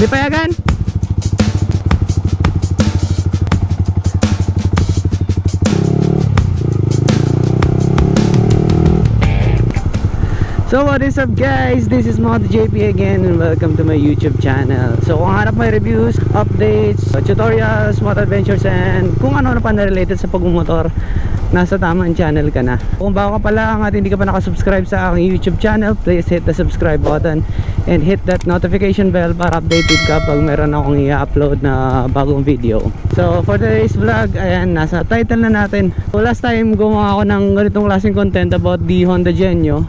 Dipayagan. So what is up guys, this is Moto JP again and welcome to my YouTube channel. So kung hanap may reviews, updates, tutorials, moto adventures and kung ano na pa na related sa pagmumotor, nasa tamang channel ka na. Kung bago ka pa lang at hindi ka pa nakasubscribe sa aking YouTube channel, please hit the subscribe button and hit that notification bell para updated ka pag meron akong i-upload na bagong video. So for today's vlog, ayan, nasa title na natin. So last time gumawa ako ng ganitong klaseng content about the Honda Genio.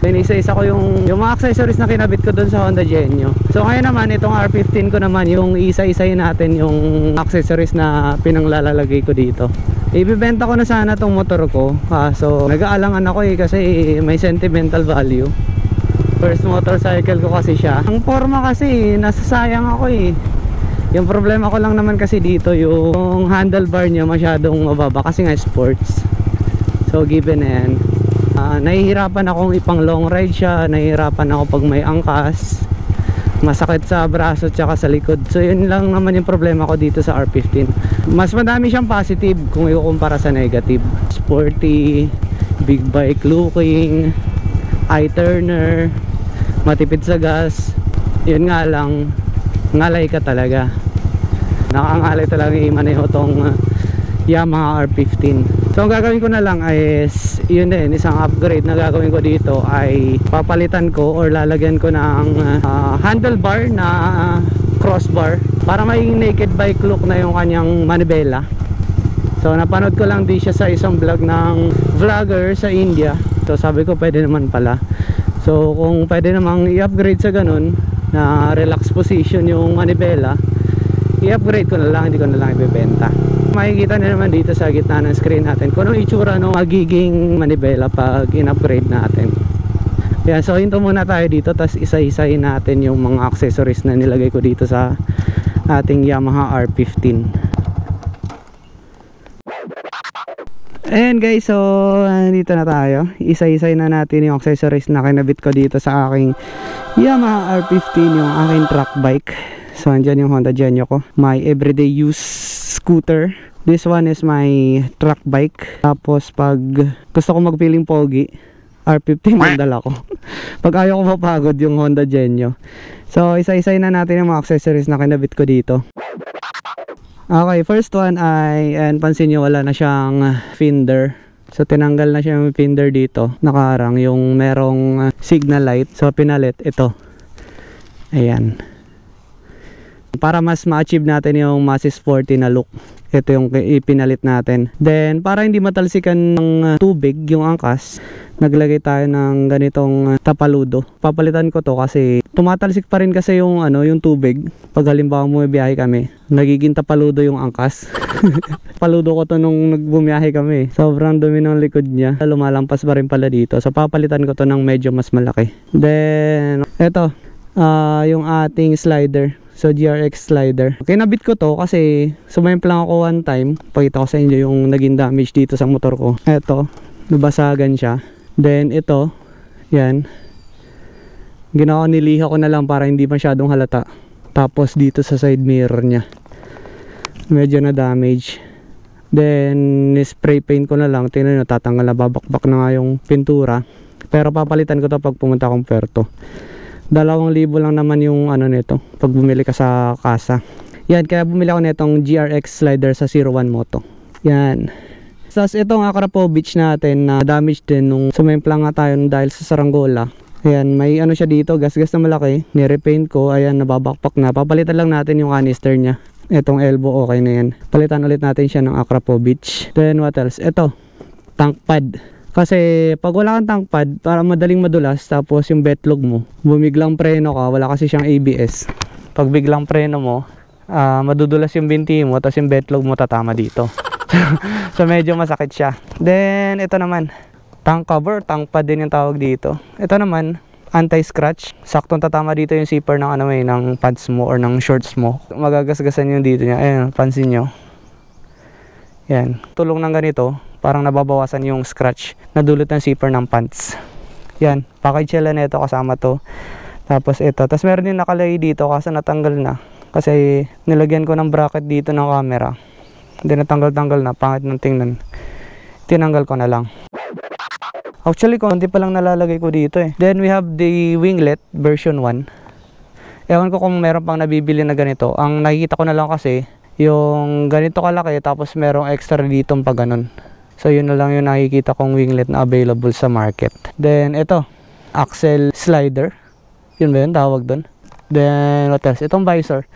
Then isa-isa ko yung mga accessories na kinabit ko dun sa Honda Genio. So ngayon naman itong R15 ko naman yung isa-isayin natin yung accessories na pinanglalagay ko dito. Ibibenta ko na sana tong motor ko, kaso nag-aalangan ako kasi may sentimental value. First motorcycle ko kasi siya. Ang forma kasi nasasayang ako eh. Yung problema ko lang naman kasi dito yung handlebar niya masyadong mababa kasi nga sports. So given and nahihirapan akong ipang long ride siya, nahihirapan ako pag may angkas, masakit sa braso tsaka sa likod. So yun lang naman yung problema ko dito sa R15. Mas madami siyang positive kung ikukumpara sa negative. Sporty, big bike looking, eye turner, matipid sa gas. Yun nga lang, ngalay ka talaga. Nakangalay talaga i-maneho tong Yamaha R15. So ang gagawin ko na lang is yun din, isang upgrade na gagawin ko dito ay papalitan ko or lalagyan ko ng handlebar na crossbar para maging naked bike look na yung kanyang manibela. So napanood ko lang din siya sa isang vlog ng vlogger sa India. So sabi ko pwede naman pala. So kung pwede namang i-upgrade sa ganun na relax position yung manibela, i-upgrade ko na lang, hindi ko na lang ibebenta. Makikita na naman dito sa gitna ng screen natin kung anong itsura ng magiging manibela pag in-upgrade natin. Ayan, so hinto muna tayo dito tapos isa-isahin natin yung mga accessories na nilagay ko dito sa ating Yamaha R15. Ayan guys, so dito na tayo. Isa-isahin na natin yung accessories na kinabit ko dito sa aking Yamaha R15, yung aking track bike. So andyan yung Honda Genio ko, my everyday use scooter. This one is my track bike. Tapos pag gusto ko magpiling pogi, R15 ang dala ko. Pag ayaw ko mapagod yung Honda Genio. So isa-isay na natin yung mga accessories na kinabit ko dito. Okay, first one ay, and pansin nyo wala na siyang fender. So tinanggal na siya yung fender dito. Nakarang yung merong signal light. So pinalit ito. Ayan, para mas ma-achieve natin yung mas sporty na look. Ito yung ipinalit natin. Then para hindi matalsikan ng tubig yung angkas, naglagay tayo ng ganitong tapaludo. Papalitan ko to kasi tumatalsik pa rin kasi yung ano, yung tubig pag halimbawa bumibiyahe kami. Nagiging tapaludo yung angkas. Paludo ko to nung nagbumiyahe kami. Sobrang dumi ng likod niya. Lumalampas pa rin pala dito. So papalitan ko to ng medyo mas malaki. Then ito, yung ating slider. So GRX slider. Kinabit ko to kasi sumimplang ako one time. Pakita ko sa inyo yung naging damage dito sa motor ko. Eto, nabasagan siya. Then ito, yan. Ginawa ko, niliha ko na lang para hindi masyadong halata. Tapos dito sa side mirror niya, medyo na damage. Then spray paint ko na lang. Tingnan nyo, tatanggal na, babakbak na nga yung pintura. Pero papalitan ko to pag pumunta akong Puerto. 2,000 lang naman yung ano nito pag bumili ka sa kasa. Yan, kaya bumili ako nitong GRX slider sa Sir Juan Moto. Yan. Tapos itong Akrapovich natin na damage din nung sumimplang nga tayo dahil sa saranggola. Ayan, may ano siya dito, gas-gas na malaki. Ni-repaint ko, ayan, nababakpak na. Papalitan lang natin yung canister niya. Itong elbow, okay na yan. Palitan ulit natin siya ng Akrapovich. Then what else? Ito, tank pad. Kasi pag wala kang tank pad, para madaling madulas. Tapos yung betlog mo, bumiglang preno ka, wala kasi siyang ABS. Pag biglang preno mo, madudulas yung binti mo, tapos yung betlog mo tatama dito. So medyo masakit siya. Then ito naman, tank cover, tank pad din yung tawag dito. Ito naman, anti-scratch. Saktong tatama dito yung zipper ng, ano, eh, ng pads mo or ng shorts mo. Magagasgasan yung dito niya. Ayan, pansin nyo. Yan, tulong ng ganito, parang nababawasan yung scratch na dulot ng zipper ng pants. Yan, package sila nito kasama to. Tapos ito. Tapos meron din nakalay dito kasi natanggal na. Kasi nilagyan ko ng bracket dito ng camera. Hindi natanggal-tanggal na. Pangit ng tingnan. Tinanggal ko na lang. Actually, konti pa lang nalalagay ko dito eh. Then we have the winglet version 1. Ewan ko kung meron pang nabibili na ganito. Ang nakikita ko na lang kasi, yung ganito kalaki tapos merong extra dito pa ganun. So yun na lang yung nakikita kong winglet na available sa market. Then ito, axle slider. Yun ba yun? Tawag dun. Then, what else? Itong visor.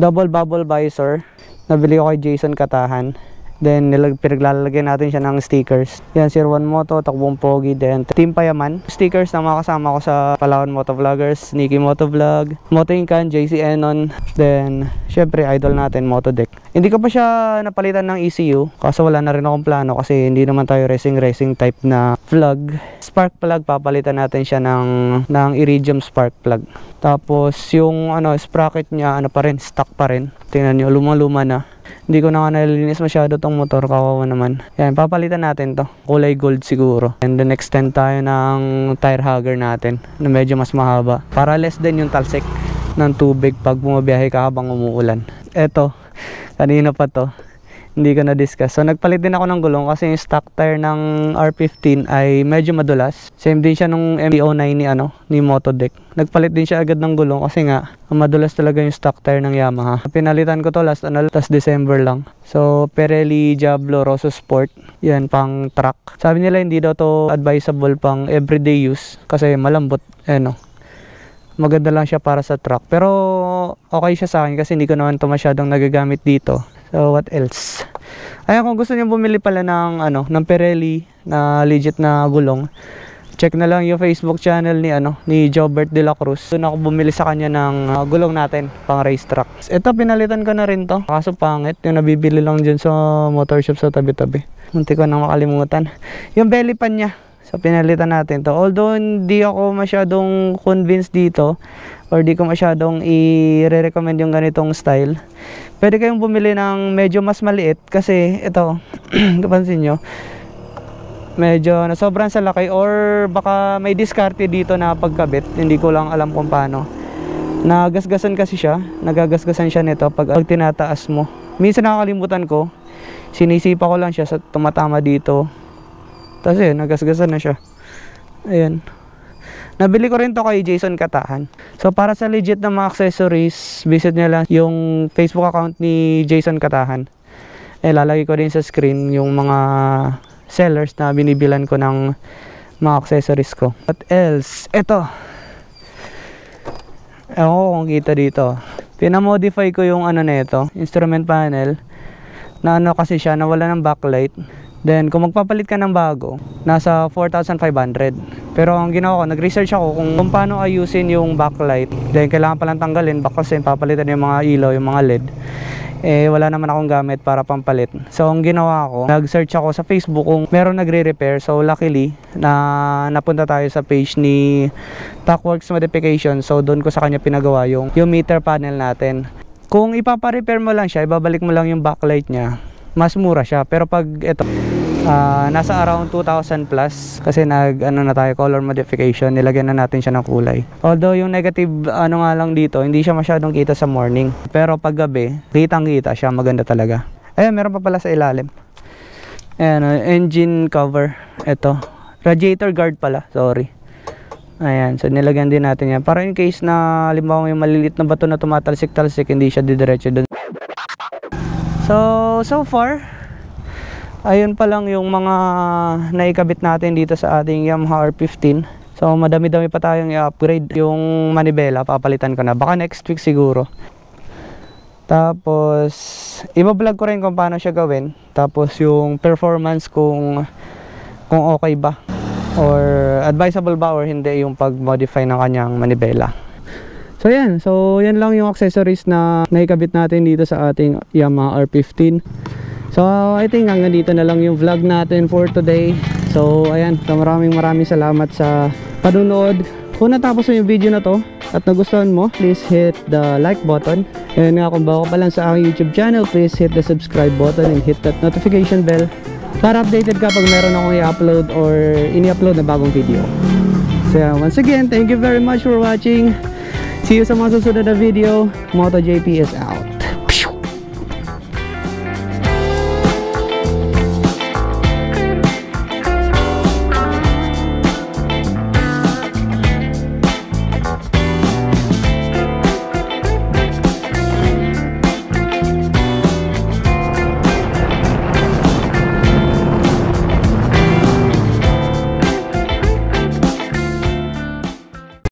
Double bubble visor. Nabili ko kay Jason Katahan. Then, pinaglalagyan natin siya ng stickers. Yan, Sir Juan Moto, Takubong Pogi. Then, Team Payaman. Stickers na mga kasama ko sa Palawan Moto Vloggers, Niki Moto Vlog, Moto Incan, JC Enon. Then, syempre, idol natin, Motodeck. Hindi ko pa siya napalitan ng ECU. Kaso wala na rin akong plano kasi hindi naman tayo racing type na vlog. Spark plug, papalitan natin siya ng iridium spark plug. Tapos yung sprocket niya pa rin, stuck pa rin. Tingnan niyo, lumang-luma na. Hindi ko na nga nalilinis masyado tong motor, kawawa naman. Yan, papalitan natin to. Kulay gold siguro. And then extend tayo ng tire hugger natin na medyo mas mahaba. Para less din yung talsik ng tubig pag bumabiyahe ka habang umuulan. Eto, kanina pa to. Hindi ko na-discuss. So, nagpalit din ako ng gulong kasi yung stock tire ng R15 ay medyo madulas. Same din siya nung MD-09 ni Motodeck. Nagpalit din siya agad ng gulong kasi nga, madulas talaga yung stock tire ng Yamaha. Pinalitan ko to last December lang. So, Pirelli Diablo Rosso Sport. Yan, pang track. Sabi nila hindi daw to advisable pang everyday use kasi malambot. Maganda lang siya para sa track. Pero, okay siya sa akin kasi hindi ko naman to masyadong nagagamit dito. So, what else? Ayan, kung gusto niyo bumili pala ng Pirelli na legit na gulong, check na lang yung Facebook channel ni Jobert de la Cruz. Doon ako bumili sa kanya ng gulong natin, pang racetrack. Ito, pinalitan ko na rin to. Kaso pangit, yung nabibili lang dyan sa motor shop sa tabi-tabi. Munti ko nang makalimutan. Yung belly pan niya. So, pinalitan natin to. Although, hindi ako masyadong convinced dito or di ko masyadong i-recommend yung ganitong style. Pwede kayong bumili ng medyo mas maliit kasi ito, kapansin nyo, medyo nasobrang sa laki or baka may diskarte dito na pagkabit. Hindi ko lang alam kung paano. Nagasgasan kasi siya. Nagagasgasan siya nito pag tinataas mo. Minsan nakakalimutan ko, sinisipa ko lang siya sa tumatama dito. Tapos yun, nagasgasan na siya. Ayan. Nabili ko rin to kay Jason Katahan. So, para sa legit na mga accessories, visit nyo lang yung Facebook account ni Jason Katahan. Lalagay ko din sa screen yung mga sellers na binibilan ko ng mga accessories ko. What else? Ito. Ewan ko kung kita dito. Pinamodify ko yung nito, instrument panel. Na kasi siya, nawala ng backlight. Then, kung magpapalit ka ng bago, nasa 4,500. Pero ang ginawa ko, nag-research ako kung paano ayusin yung backlight. Then, kailangan palang tanggalin, kasi papalitan yung mga ilaw, yung mga LED. Eh, wala naman akong gamit para pampalit. So, ang ginawa ko, nag-search ako sa Facebook kung meron nagre-repair. So, luckily, napunta tayo sa page ni Techworks Modification. So, doon ko sa kanya pinagawa yung meter panel natin. Kung ipaparepair mo lang siya, ibabalik mo lang yung backlight niya. Mas mura siya, pero pag ito nasa around 2,000 plus kasi na tayo color modification, nilagyan na natin siya ng kulay. Although yung negative nga lang dito, hindi siya masyadong kita sa morning, pero pag gabi, kitang-kita siya, maganda talaga. Ayun, meron pa pala sa ilalim. Ayan, engine cover, ito. Radiator guard pala, sorry. Ayan, so nilagyan din natin yan para in case na halimbawa may malilit na bato na tumatalsik-talsik, hindi siya didiretso doon. So far, ayun pa lang yung mga naikabit natin dito sa ating Yamaha R15. So, madami-dami pa tayong i-upgrade. Yung manibela, papalitan ko na. Baka next week siguro. Tapos, iba-vlog ko rin kung paano siya gawin. Tapos, yung performance kung okay ba. Or advisable ba or hindi yung pag-modify ng kanyang manibela. So yan lang yung accessories na naikabit natin dito sa ating Yamaha R15. So I think hanggang dito na lang yung vlog natin for today. So ayan, so maraming salamat sa panunood. Kung natapos mo yung video na to at nagustuhan mo, please hit the like button. And nga, kung bago pa lang sa aking YouTube channel, please hit the subscribe button and hit that notification bell para updated ka pag meron akong i-upload or ini-upload na bagong video. So once again, thank you very much for watching. See you sa mga susunod na video. Moto JP is out.